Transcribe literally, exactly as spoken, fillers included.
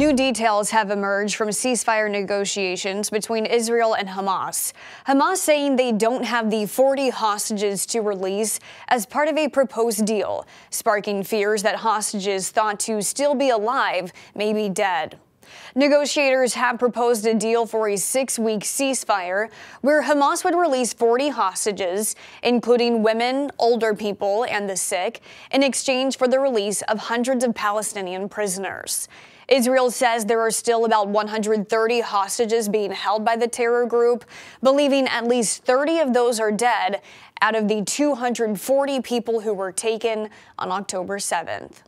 New details have emerged from ceasefire negotiations between Israel and Hamas. Hamas saying they don't have the forty hostages to release as part of a proposed deal, sparking fears that hostages thought to still be alive may be dead. Negotiators have proposed a deal for a six-week ceasefire where Hamas would release forty hostages, including women, older people, and the sick, in exchange for the release of hundreds of Palestinian prisoners. Israel says there are still about one hundred thirty hostages being held by the terror group, believing at least thirty of those are dead out of the two hundred forty people who were taken on October seventh.